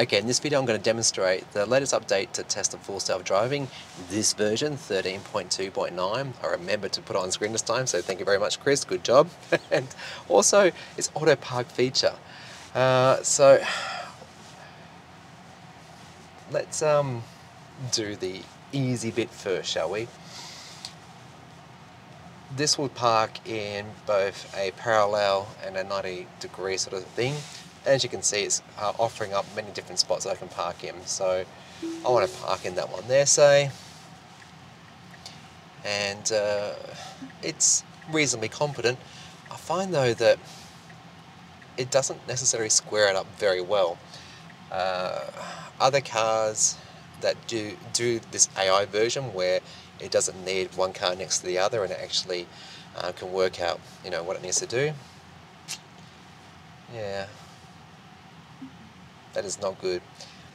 Okay, in this video I'm going to demonstrate the latest update to test the Full Self-Driving, this version 13.2.9. I remembered to put on screen this time, so thank you very much, Chris, good job. And also its auto park feature. So let's do the easy bit first, shall we? This will park in both a parallel and a 90-degree sort of thing. As you can see, it's offering up many different spots that I can park in. So I want to park in that one there, say. And it's reasonably competent. I find, though, that it doesn't necessarily square it up very well. Other cars that do this AI version where it doesn't need one car next to the other and it actually can work out, you know, what it needs to do. Yeah. That is not good.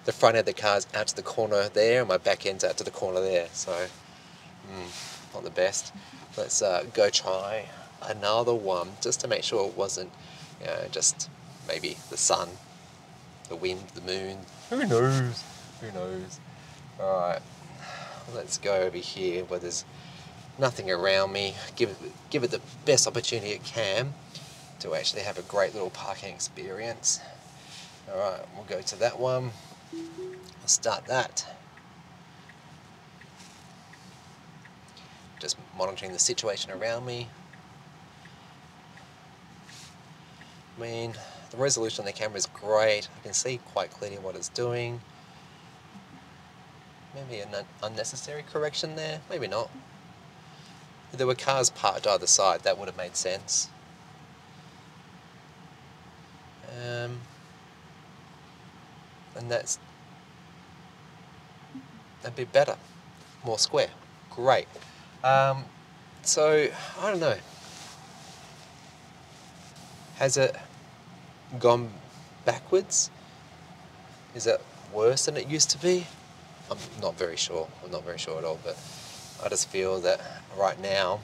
The front end of the car is out to the corner there, and my back end's out to the corner there. So, not the best. Let's go try another one, just to make sure it wasn't, you know, just maybe the sun, the wind, the moon. Who knows? Who knows? All right, let's go over here where there's nothing around me. Give it the best opportunity it can to actually have a great little parking experience. All right, we'll go to that one. I'll start that. Just monitoring the situation around me. I mean, the resolution on the camera is great. I can see quite clearly what it's doing. Maybe an unnecessary correction there. Maybe not. If there were cars parked either side, that would have made sense. And that'd be better, more square, great. So I don't know, has it gone backwards? Is it worse than it used to be? I'm not very sure. I'm not very sure at all. But I just feel that right now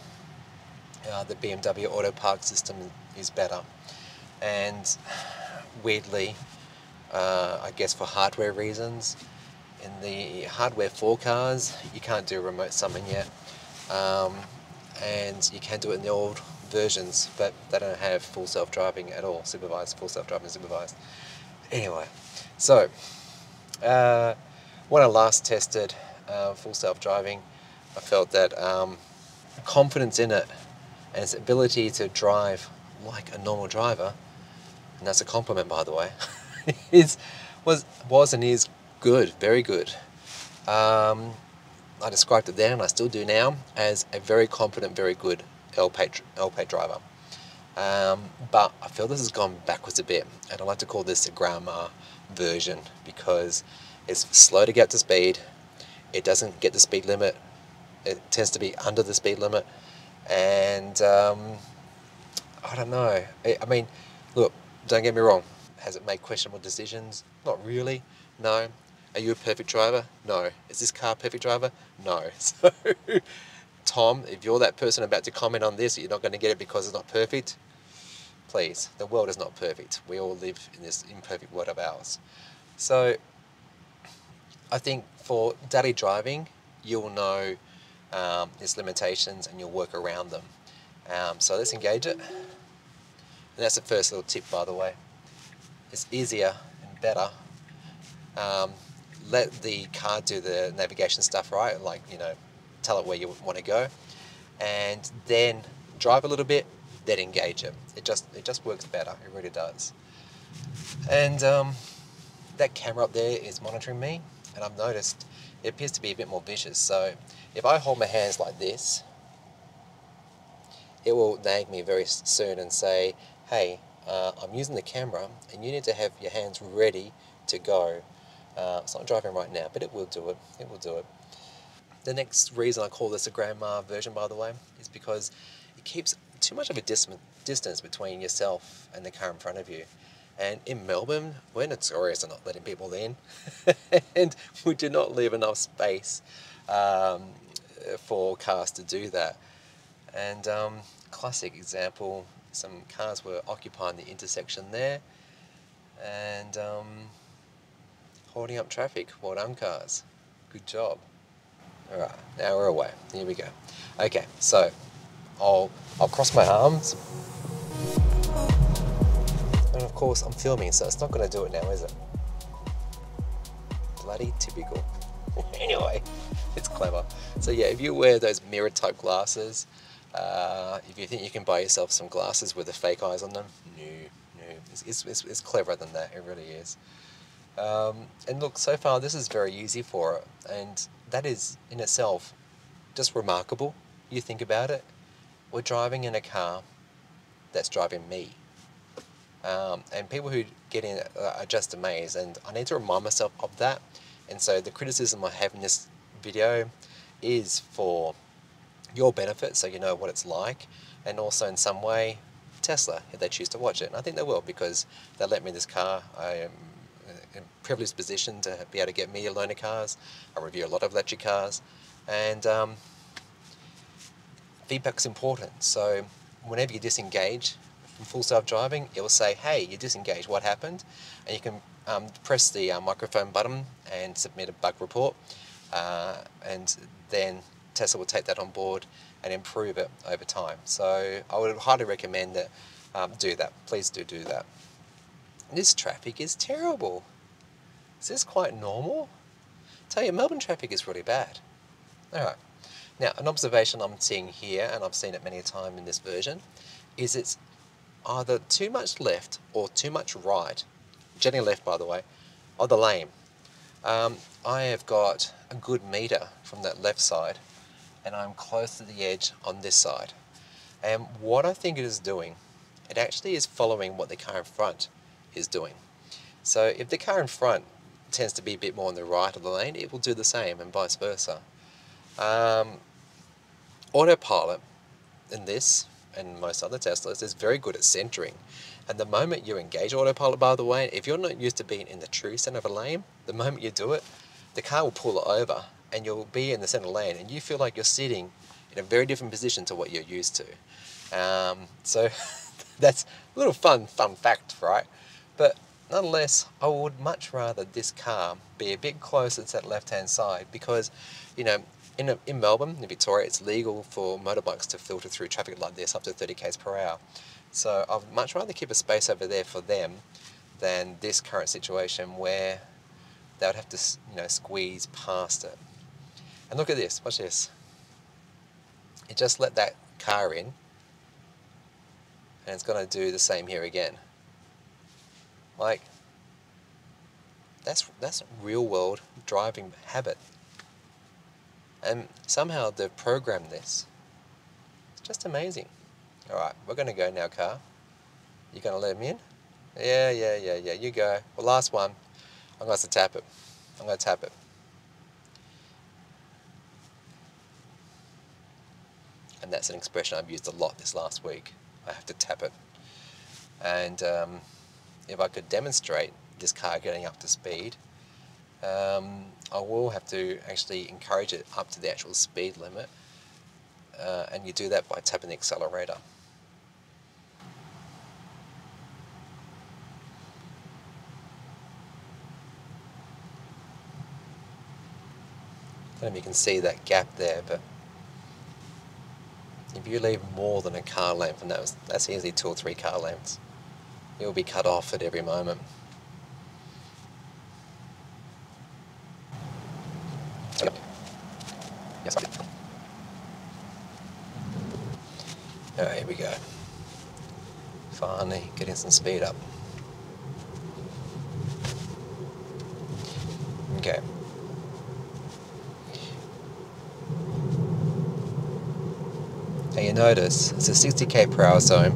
the BMW auto park system is better, and weirdly. I guess for hardware reasons. In the hardware 4 cars, you can't do remote summon yet. And you can do it in the old versions, but they don't have full self-driving at all, supervised, full self-driving supervised. Anyway, so when I last tested full self-driving, I felt that confidence in it and its ability to drive like a normal driver, and that's a compliment, by the way, was and is good, very good. I described it then, and I still do now, as a very competent, very good LPAT driver. But I feel this has gone backwards a bit, and I like to call this the grandma version, because it's slow to get to speed, it doesn't get the speed limit, it tends to be under the speed limit, and I don't know. I mean, look, don't get me wrong. Has it made questionable decisions? Not really, no. Are you a perfect driver? No. Is this car a perfect driver? No. So, Tom, if you're that person about to comment on this, you're not going to get it because it's not perfect, please, the world is not perfect. We all live in this imperfect world of ours. So, I think for daily driving, you'll know its limitations and you'll work around them. So let's engage it. And that's the first little tip, by the way. It's easier and better. Let the car do the navigation stuff, right? Like, you know, tell it where you want to go, and then drive a little bit, then engage it. It just works better. It really does. And that camera up there is monitoring me, and I've noticed it appears to be a bit more vicious. So if I hold my hands like this, it will nag me very soon and say, "Hey, I'm using the camera and you need to have your hands ready to go." It's not driving right now, but it will do it. It will do it. The next reason I call this a grandma version, by the way, is because it keeps too much of a distance between yourself and the car in front of you. And in Melbourne, we're notorious for not letting people in. And we do not leave enough space for cars to do that. And classic example, some cars were occupying the intersection there, and holding up traffic. Well done, cars. Good job. All right, now we're away. Here we go. Okay, so I'll cross my arms. And of course, I'm filming, so it's not going to do it now, is it? Bloody typical. Anyway, it's clever. So yeah, if you wear those mirror type glasses, if you think you can buy yourself some glasses with the fake eyes on them, no. It's cleverer than that, it really is. And look, so far this is very easy for it, and that is in itself just remarkable. You think about it, we're driving in a car that's driving me. And people who get in are just amazed, and I need to remind myself of that. And so the criticism I have in this video is for your benefit, so you know what it's like, and also in some way Tesla, if they choose to watch it. And I think they will, because they let me in this car. I am in a privileged position to be able to get me a loaner cars. I review a lot of electric cars, and feedback's important. So whenever you disengage from Full Self-Driving, it will say, hey, you disengaged, what happened? And you can press the microphone button and submit a bug report, and then Tesla will take that on board and improve it over time. So I would highly recommend that. Do that, please do that. And this traffic is terrible. Is this quite normal? I tell you, Melbourne traffic is really bad. All right. Now, an observation I'm seeing here, and I've seen it many a time in this version, is it's either too much left or too much right, generally left by the way, of the lane. I have got a good meter from that left side, and I'm close to the edge on this side. And what I think it is doing, it actually is following what the car in front is doing. So if the car in front tends to be a bit more on the right of the lane, it will do the same, and vice versa. Autopilot in this and most other Teslas is very good at centering. And the moment you engage autopilot, by the way, if you're not used to being in the true center of a lane, the moment you do it, the car will pull it over, and you'll be in the center lane, and you feel like you're sitting in a very different position to what you're used to. So that's a little fun fact, right? But nonetheless, I would much rather this car be a bit closer to that left-hand side, because, you know, in Melbourne, in Victoria, it's legal for motorbikes to filter through traffic like this up to 30 km/h. So I'd much rather keep a space over there for them than this current situation where they would have to, you know, squeeze past it. And look at this, watch this. It just let that car in, and it's going to do the same here again. Like, that's real world driving habit. And somehow they've programmed this. It's just amazing. All right, we're going to go now, car. You going to let me in? Yeah, you go. Well, last one. I'm going to have to tap it. I'm going to tap it. And that's an expression I've used a lot this last week. I have to tap it. And if I could demonstrate this car getting up to speed, I will have to actually encourage it up to the actual speed limit. And you do that by tapping the accelerator. I don't know if you can see that gap there, but if you leave more than a car length, and that's easily 2 or 3 car lengths, you'll be cut off at every moment. Yes. All right, here we go. Finally, getting some speed up. Okay. And you notice it's a 60 km/h zone.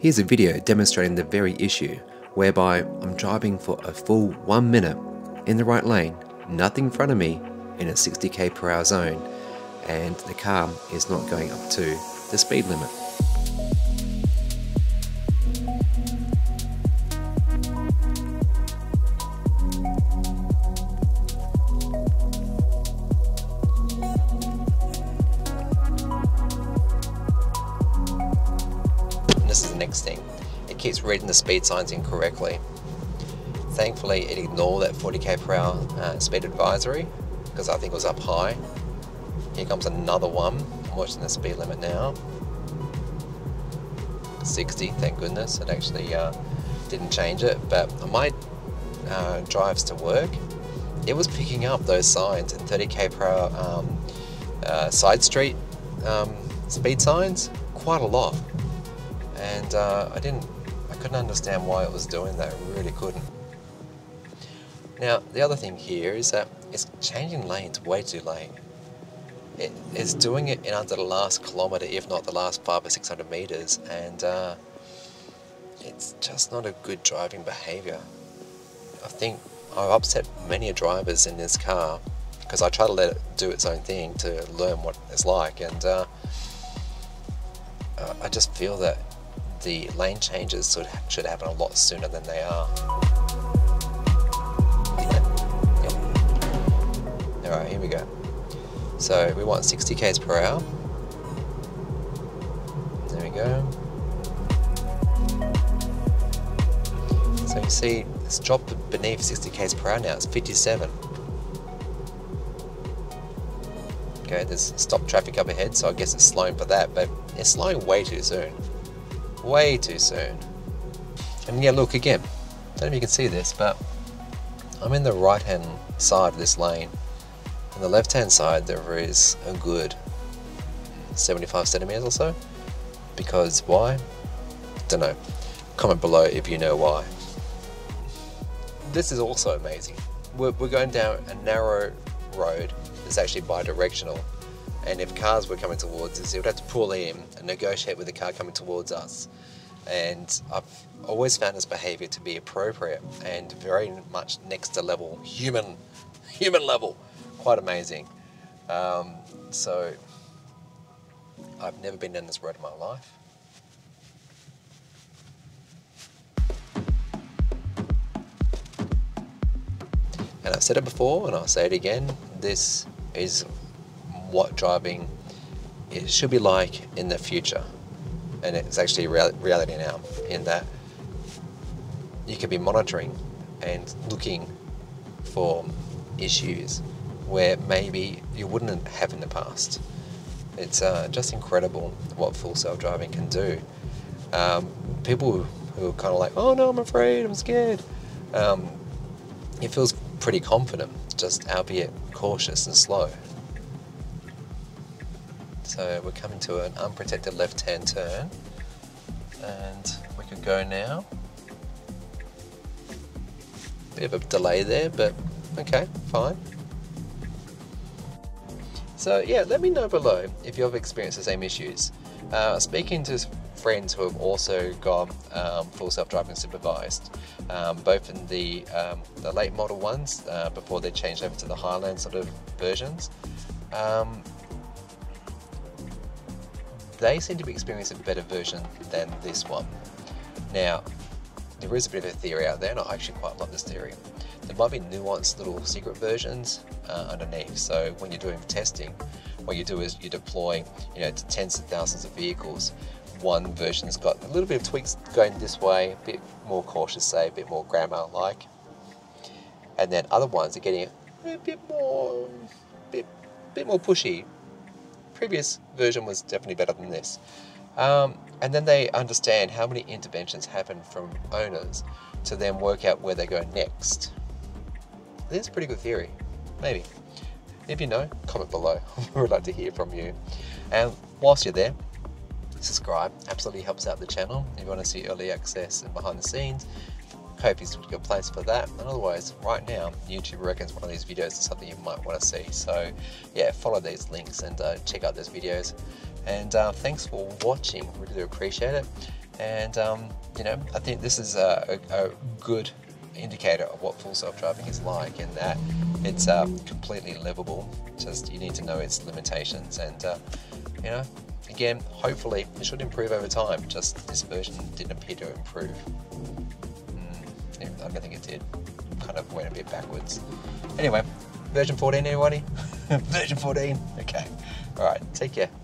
Here's a video demonstrating the very issue, whereby I'm driving for a full 1 minute in the right lane, nothing in front of me, in a 60 km/h zone, and the car is not going up to the speed limit. keeps reading the speed signs incorrectly. Thankfully, it ignored that 40 km/h speed advisory because I think it was up high. Here comes another one. I'm watching the speed limit now. 60, thank goodness. It actually didn't change it, but on my drives to work, it was picking up those signs and 30 km/h side street speed signs quite a lot, and I couldn't understand why it was doing that. I really couldn't. Now the other thing here is that it's changing lanes way too late. It is doing it in under the last kilometre, if not the last 500 or 600 metres, and it's just not a good driving behaviour. I think I've upset many drivers in this car because I try to let it do its own thing to learn what it's like, and I just feel that the lane changes should happen a lot sooner than they are. Yep. Alright, here we go. So we want 60 km/h. There we go. So you see it's dropped beneath 60 km/h now, it's 57. Okay, there's stopped traffic up ahead, so I guess it's slowing for that, but it's slowing way too soon. Way too soon. And yeah, look again, I don't know if you can see this, but I'm in the right hand side of this lane. On the left-hand side, there is a good 75 centimeters or so. Because why? Don't know. Comment below if you know why. This is also amazing. We're going down a narrow road that's actually bi-directional, and if cars were coming towards us, it would have to pull in and negotiate with the car coming towards us. And I've always found this behavior to be appropriate and very much next to level, human level. Quite amazing. So I've never been down this road in my life. And I've said it before and I'll say it again, this is what driving it should be like in the future. And it's actually reality now, in that you can be monitoring and looking for issues where maybe you wouldn't have in the past. It's just incredible what full self-driving can do. People who are kind of like, oh no, I'm afraid, I'm scared. It feels pretty confident, just albeit cautious and slow. So we're coming to an unprotected left-hand turn, and we could go now. Bit of a delay there, but okay, fine. So yeah, let me know below if you've experienced the same issues. Speaking to friends who have also got full self-driving supervised, both in the late model ones before they changed over to the Highland sort of versions, they seem to be experiencing a better version than this one. Now, there is a bit of a theory out there, and I actually quite love this theory. There might be nuanced little secret versions underneath. So when you're doing testing, what you do is you deploy, you know, to tens of thousands of vehicles. One version's got a little bit of tweaks going this way, a bit more cautious, say, a bit more grammar-like, and then other ones are getting a bit more pushy. Previous version was definitely better than this. And then they understand how many interventions happen from owners to then work out where they go next. This is a pretty good theory, maybe. If you know, comment below. We would like to hear from you. And whilst you're there, subscribe. Absolutely helps out the channel. If you want to see early access and behind the scenes, Kofi's a good place for that. And otherwise, right now, YouTube reckons one of these videos is something you might want to see. So yeah, follow these links and check out those videos. And thanks for watching. Really do appreciate it. And you know, I think this is a good indicator of what full self-driving is like, in that it's completely livable. Just you need to know its limitations, and you know, again, hopefully it should improve over time. Just this version didn't appear to improve. I don't think it did. Kind of went a bit backwards. Anyway, version 14, everybody. Version 14. Okay. All right. Take care.